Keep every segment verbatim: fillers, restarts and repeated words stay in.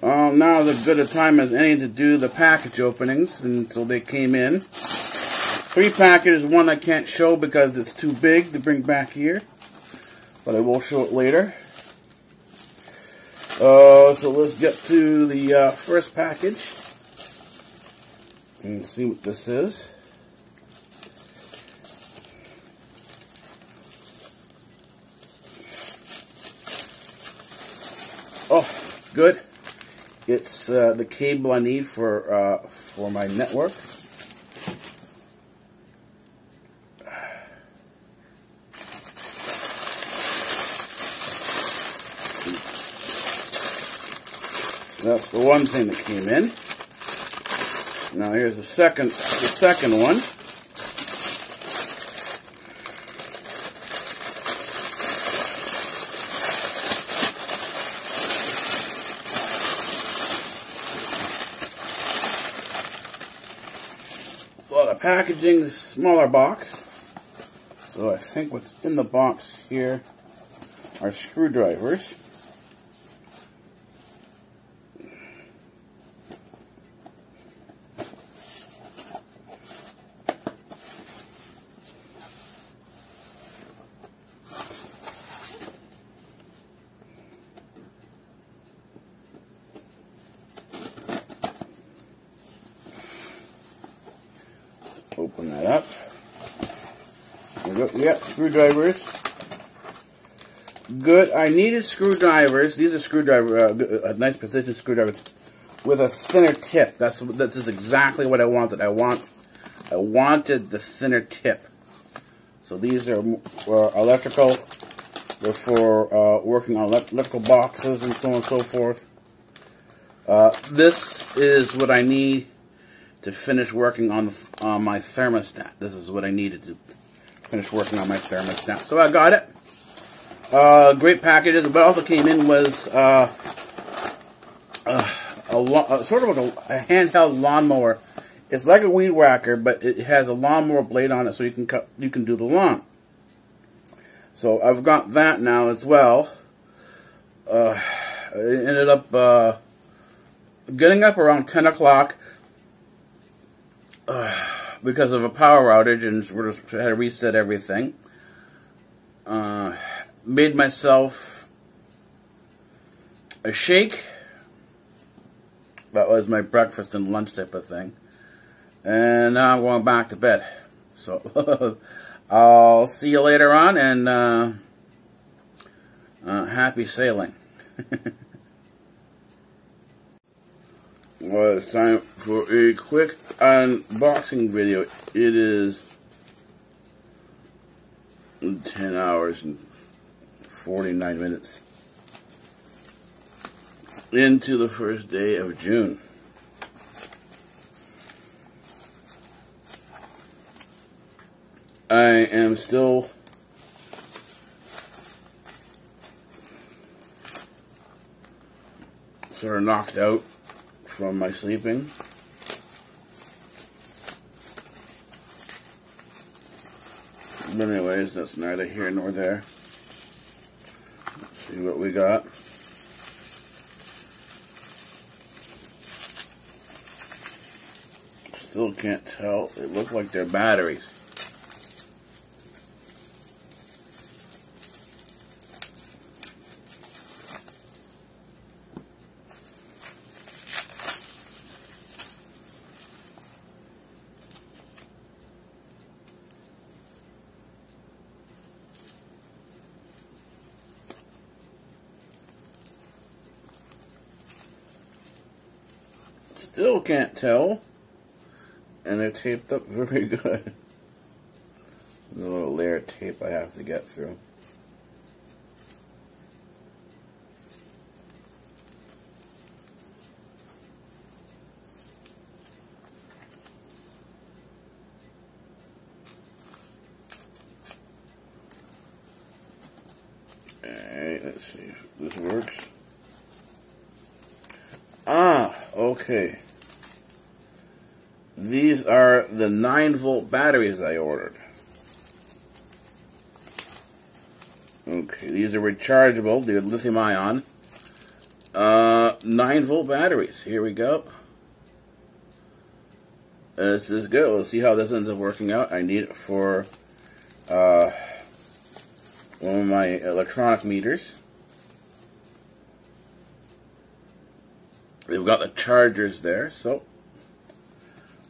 Um, now is as good a time as any to do the package openings, and so they came in. Three packages, one I can't show because it's too big to bring back here, but I will show it later. Uh, so let's get to the uh, first package and see what this is. Oh, good. It's uh, the cable I need for uh, for my network. That's the one thing that came in. Now here's the second the second one. Packaging, smaller box. So I think what's in the box here are screwdrivers. Open that up. There we go. Yep, screwdrivers. Good. I needed screwdrivers. These are screwdriver, uh, a nice precision screwdrivers with a thinner tip. That's this is exactly what I wanted. I want, I wanted the thinner tip. So these are uh, electrical. They're for uh, working on electrical boxes and so on and so forth. Uh, this is what I need to finish working on, the, on my thermostat. This is what I needed to finish working on my thermostat. So I got it. Uh, great packages. What also came in was uh, uh, a uh, sort of like a, a handheld lawnmower. It's like a weed whacker, but it has a lawnmower blade on it, so you can cut, you can do the lawn. So I've got that now as well. Uh, I ended up uh, getting up around ten o'clock. Uh, because of a power outage, and we're just had to reset everything. Uh, made myself a shake. That was my breakfast and lunch type of thing. And now I'm going back to bed. So I'll see you later on, and uh, uh, happy sailing. Well, it's time for a quick unboxing video. It is ten hours and forty-nine minutes into the first day of June. I am still sort of knocked out from my sleeping. But anyways, that's neither here nor there. Let's see what we got. Still can't tell. It looks like they're batteries. Still can't tell, and they're taped up very good. There's a little layer of tape I have to get through. Alright, let's see if this works. Ah, okay. These are the nine volt batteries I ordered. Okay, these are rechargeable. They're lithium ion. Uh, nine volt batteries. Here we go. This is good. We'll see how this ends up working out. I need it for uh, one of my electronic meters. They've got the chargers there, so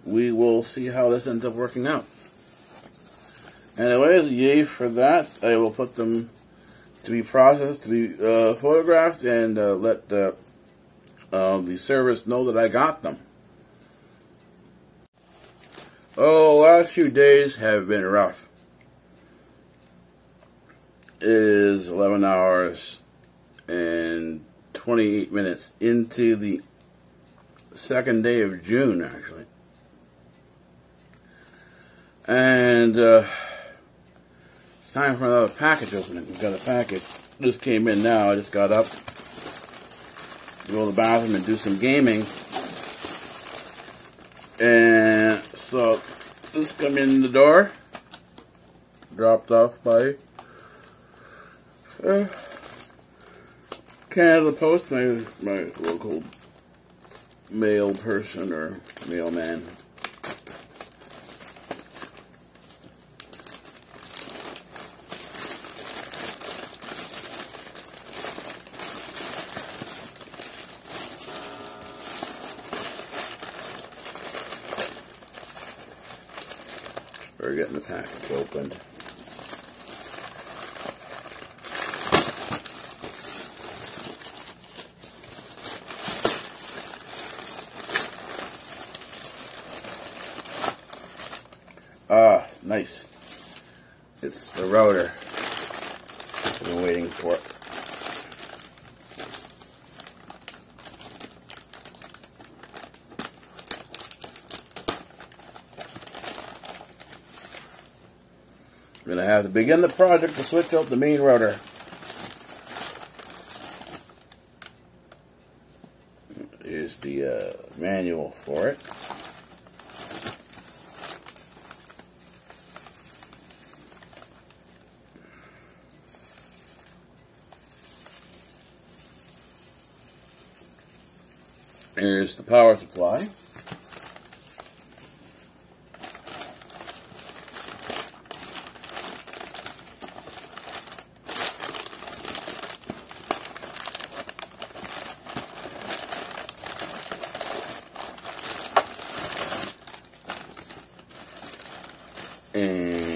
we will see how this ends up working out. Anyways, yay for that. I will put them to be processed, to be uh, photographed, and uh, let the, uh, the service know that I got them. Oh, last few days have been rough. It is eleven hours and twenty-eight minutes into the second day of June, actually. And uh, it's time for another package opening. We've got a package. This came in now. I just got up to go to the bathroom and do some gaming. And so this come in the door, dropped off by uh, Canada Post, my my local mail person or mailman. We're getting the package opened. Ah, nice. It's the router. I've been waiting for it. We're going to have to begin the project to switch out the main router. Here's the uh, manual for it. Here's the power supply. And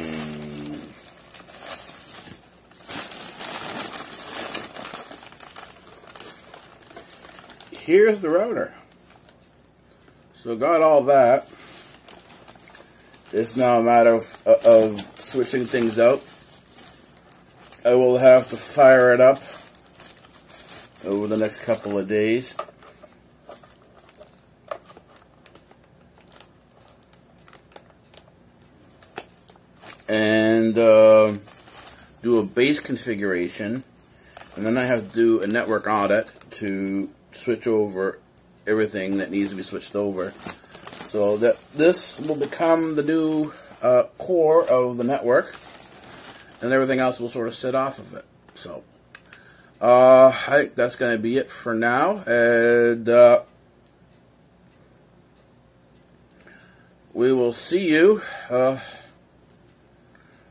here's the router. So got all that. It's now a matter of, uh, of switching things out. I will have to fire it up over the next couple of days. And uh, do a base configuration, and then I have to do a network audit to switch over everything that needs to be switched over, so that this will become the new uh, core of the network, and everything else will sort of sit off of it. So uh, I think that's going to be it for now, and uh, we will see you uh,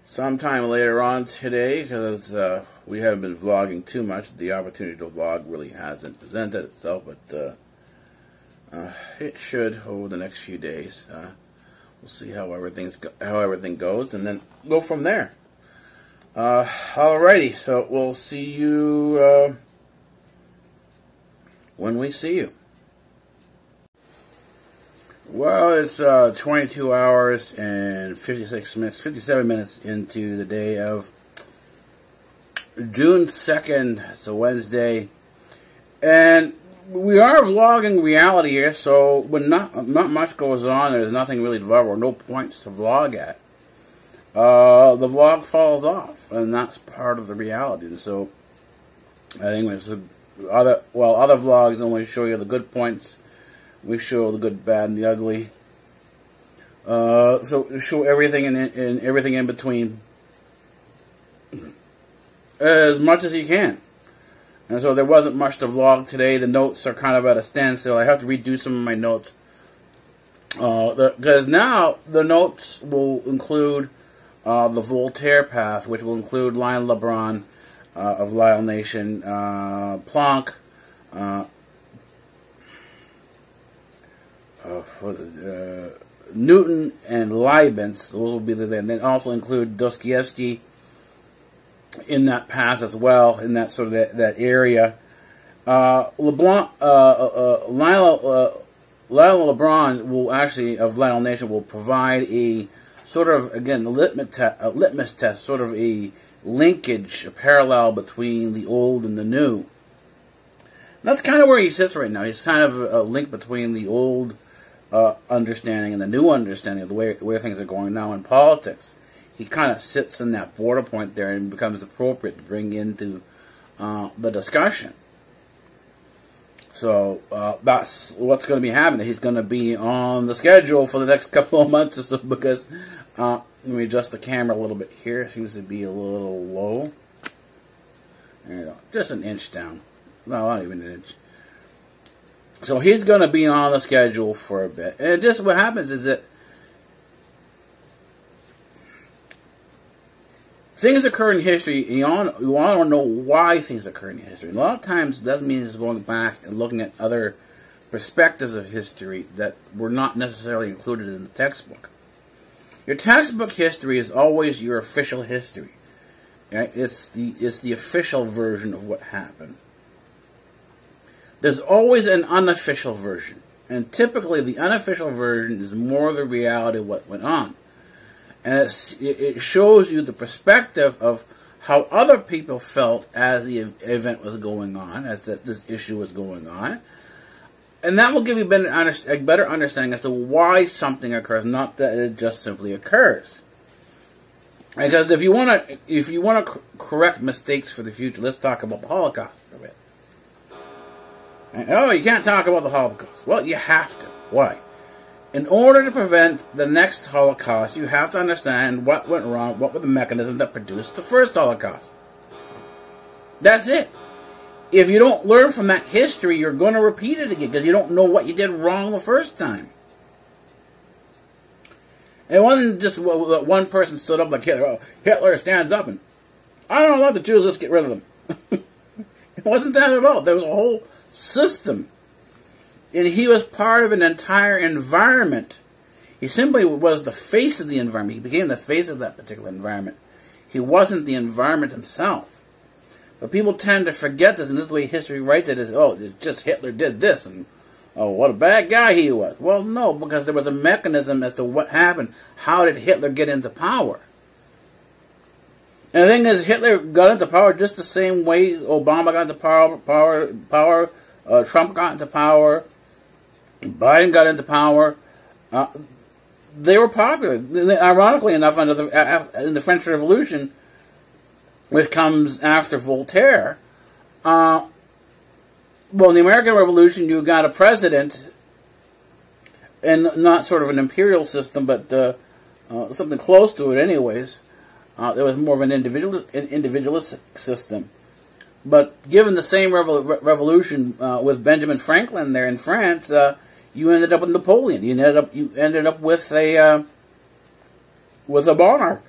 sometime later on today, because uh, we haven't been vlogging too much. The opportunity to vlog really hasn't presented itself, but uh, uh, it should over the next few days. Uh, we'll see how everything's go how everything goes, and then go from there. Uh, alrighty, so we'll see you uh, when we see you. Well, it's uh, twenty-two hours and fifty-six minutes, fifty-seven minutes into the day of June second. It's a Wednesday, and we are vlogging reality here. So when not not much goes on, there's nothing really to vlog, or no points to vlog at. Uh, the vlog falls off, and that's part of the reality. And so I think there's a, other well other vlogs only show you the good points. We show the good, bad, and the ugly. Uh, so we show everything and, and everything in between as much as you can. And so there wasn't much to vlog today. The notes are kind of at a standstill. I have to redo some of my notes. Because uh, now the notes will include uh, the Voltaire path, which will include Lionel LeBron uh, of Lyle Nation, uh, Planck, uh, uh, uh, Newton, and Leibniz will be there. And then also include Dostoevsky in that path as well, in that sort of that, that area. Uh, LeBlanc, uh, uh, uh, Lyle, uh, Lyle LeBron will actually, of Lyle Nation, will provide a sort of, again, a litmus, te a litmus test, sort of a linkage, a parallel between the old and the new. And that's kind of where he sits right now. He's kind of a link between the old uh, understanding and the new understanding of the way, where things are going now in politics. He kind of sits in that border point there and becomes appropriate to bring into uh, the discussion. So uh, that's what's going to be happening. He's going to be on the schedule for the next couple of months or so because, uh, let me adjust the camera a little bit here. It seems to be a little low. There you go. Just an inch down. No, not even an inch. So he's going to be on the schedule for a bit. And just what happens is that things occur in history, and you want to know why things occur in history. And a lot of times, it doesn't mean it's going back and looking at other perspectives of history that were not necessarily included in the textbook. Your textbook history is always your official history. Right? It's the it's the official version of what happened. There's always an unofficial version, and typically the unofficial version is more the reality of what went on. And it's, it shows you the perspective of how other people felt as the event was going on, as the, this issue was going on. And that will give you a better understanding as to why something occurs, not that it just simply occurs. Because if you want to, if you want to correct mistakes for the future, let's talk about the Holocaust for a bit. And, oh, you can't talk about the Holocaust. Well, you have to. Why? In order to prevent the next Holocaust, you have to understand what went wrong, what were the mechanisms that produced the first Holocaust. That's it. If you don't learn from that history, you're going to repeat it again because you don't know what you did wrong the first time. It wasn't just one person stood up like Hitler. Oh, Hitler stands up and, I don't love the Jews, let's get rid of them. It wasn't that at all. There was a whole system. And he was part of an entire environment. He simply was the face of the environment. He became the face of that particular environment. He wasn't the environment himself. But people tend to forget this, and this is the way history writes it, is, oh, it's just Hitler did this, and oh, what a bad guy he was. Well, no, because there was a mechanism as to what happened. How did Hitler get into power? And the thing is, Hitler got into power just the same way Obama got into power, power, power uh, Trump got into power, Biden got into power. Uh, they were popular. Ironically enough, under the, in the French Revolution, which comes after Voltaire, uh, well, in the American Revolution, you got a president, and not sort of an imperial system, but uh, uh, something close to it anyways. Uh, there was more of an individual, an individualistic system. But given the same revol revolution uh, with Benjamin Franklin there in France, uh, you ended up with Napoleon. You ended up you ended up with a uh, with a monarch.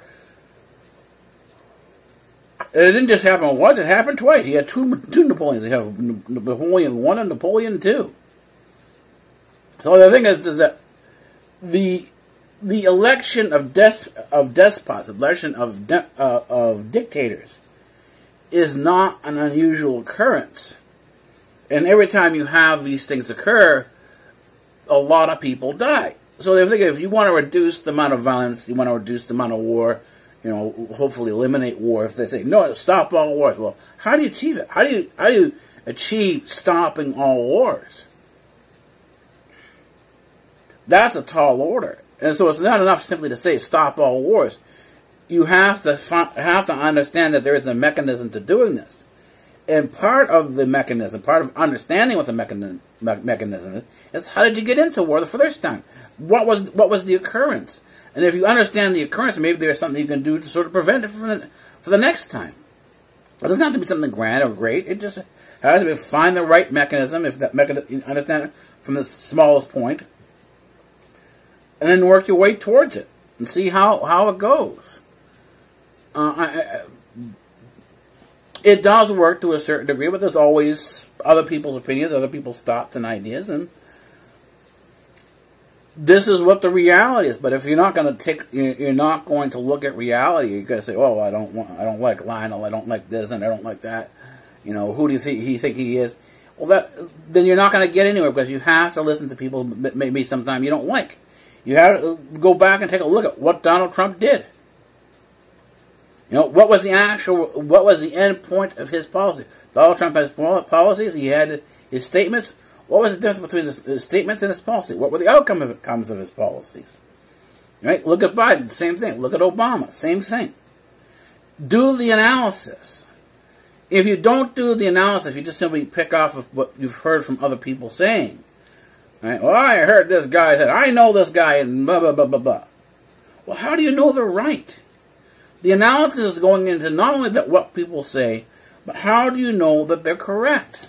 And it didn't just happen once; it happened twice. You had two two Napoleons. You have Napoleon one and Napoleon two. So the thing is, is that the the election of des of despots, election of de uh, of dictators, is not an unusual occurrence. And every time you have these things occur, a lot of people die. So they're thinking, if you want to reduce the amount of violence, you want to reduce the amount of war, you know, hopefully eliminate war, if they say, no, stop all wars. Well, how do you achieve it? How do you, how do you achieve stopping all wars? That's a tall order. And so it's not enough simply to say, stop all wars. You have to have to understand that there is a mechanism to doing this, and part of the mechanism, part of understanding what the mechanism mechanism is, is how did you get into war the first time? What was what was the occurrence? And if you understand the occurrence, maybe there's something you can do to sort of prevent it from the, for the next time. It doesn't have to be something grand or great. It just How do we find the right mechanism, if that mechanism, understand it from the smallest point, and then work your way towards it and see how, how it goes. Uh, I, it does work to a certain degree, but there's always other people's opinions, other people's thoughts and ideas, and this is what the reality is. But if you're not going to take, you're not going to look at reality. You're going to say, "Oh, I don't want, I don't like Lionel. I don't like this, and I don't like that." You know, who do you think he think he is? Well, that then you're not going to get anywhere, because you have to listen to people maybe sometime you don't like. You have to go back and take a look at what Donald Trump did. You know, what was the actual, what was the end point of his policy? Donald Trump has policies. He had his statements. What was the difference between his, his statements and his policy? What were the outcomes of his policies? Right? Look at Biden, same thing. Look at Obama, same thing. Do the analysis. If you don't do the analysis, you just simply pick off of what you've heard from other people saying. Right? Well, I heard this guy said, I know this guy, and blah, blah, blah, blah, blah. Well, how do you know they're right? The analysis is going into not only that what people say, but how do you know that they're correct?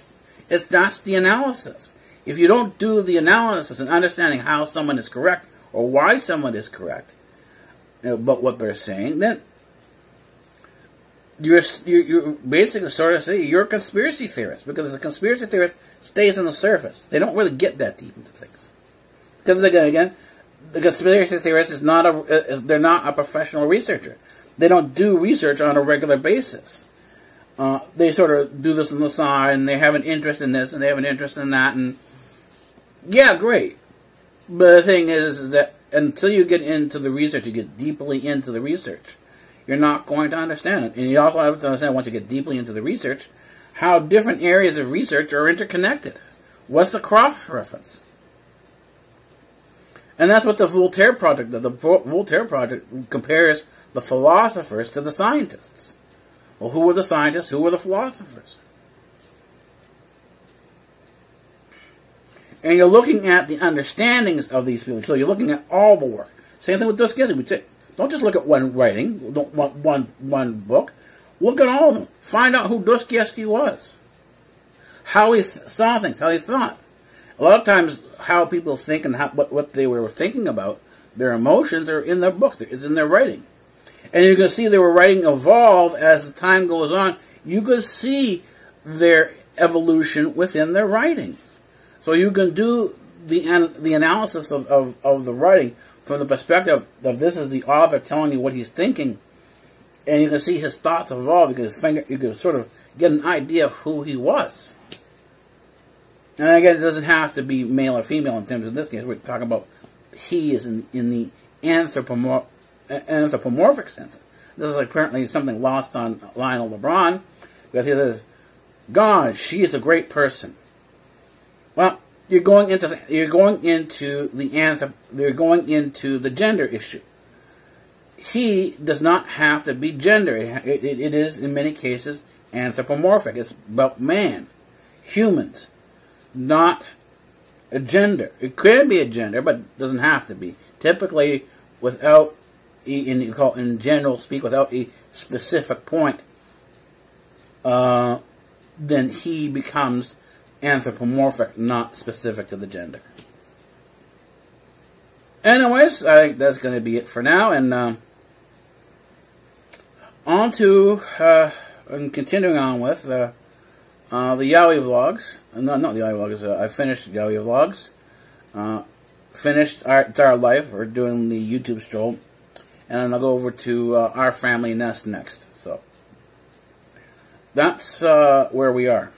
It's, that's the analysis. If you don't do the analysis and understanding how someone is correct or why someone is correct, but what they're saying, then you're, you're basically sort of saying you're a conspiracy theorist, because a conspiracy theorist stays on the surface. They don't really get that deep into things, because again, again, the conspiracy theorist is not a they're not a professional researcher. They don't do research on a regular basis. Uh, they sort of do this on the side, and they have an interest in this, and they have an interest in that, and yeah, great. But the thing is that until you get into the research, you get deeply into the research, you're not going to understand it. And you also have to understand, once you get deeply into the research, how different areas of research are interconnected. What's the cross-reference? And that's what the Voltaire Project, the Voltaire Project compares the philosophers to the scientists. Well, who were the scientists? Who were the philosophers? And you're looking at the understandings of these people. So you're looking at all the work. Same thing with Dostoevsky. We say, don't just look at one writing, don't want one one book. Look at all of them. Find out who Dostoevsky was, how he th saw things, how he thought. A lot of times, how people think and how, what what they were thinking about, their emotions are in their books. It's in their writing. And you can see they were writing evolve as the time goes on. You can see their evolution within their writing. So you can do the the analysis of, of, of the writing from the perspective of this is the author telling you what he's thinking. And you can see his thoughts evolve. You can, finger, you can sort of get an idea of who he was. And again, it doesn't have to be male or female in terms of this case. We're talking about he is in, in the anthropomorphic. anthropomorphic sense. This is apparently something lost on Lionel LeBron, because he says, "God, she is a great person." Well, you're going into you're going into the anthrop you're going into the gender issue. He does not have to be gender. It, it, it is in many cases anthropomorphic. It's about man, humans, not a gender. It can be a gender, but it doesn't have to be. Typically, without In, you call, in general speak, without a specific point, uh, then he becomes anthropomorphic, not specific to the gender. Anyways, I think that's going to be it for now, and uh, on to uh, and continuing on with uh, uh, the YAWI Vlogs. No, not the YAWI Vlogs. Uh, I finished YAWI Vlogs. Uh, finished our, it's our life. We're doing the YouTube stroll. And then I'll go over to uh, Our Family Nest next. So that's uh, where we are.